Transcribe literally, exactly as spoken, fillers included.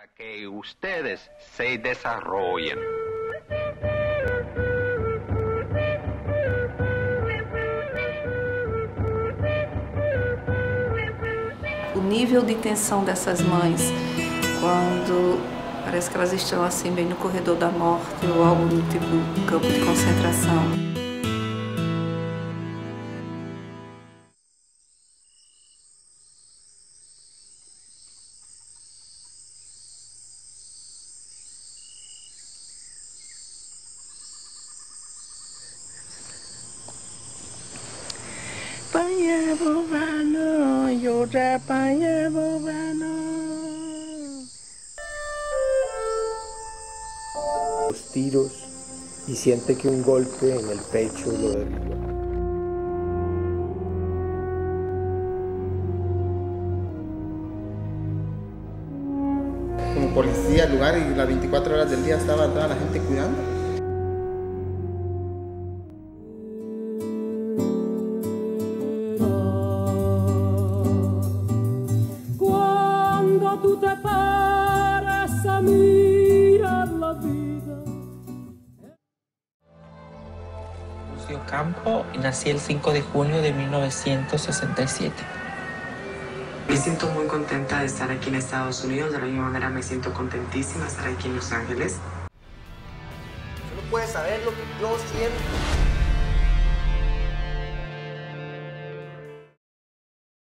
para que ustedes se desarrollen. O nível de tensão dessas mães, quando parece que elas estão assim bem no corredor da morte ou algo no tipo de campo de concentração. Los tiros y siente que un golpe en el pecho lo derriba. Como policía el lugar y las veinticuatro horas del día estaba toda la gente cuidando. Campo y nací el cinco de junio de mil novecientos sesenta y siete. Me siento muy contenta de estar aquí en Estados Unidos, de la misma manera me siento contentísima de estar aquí en Los Ángeles. Solo puedes saber lo que yo siento.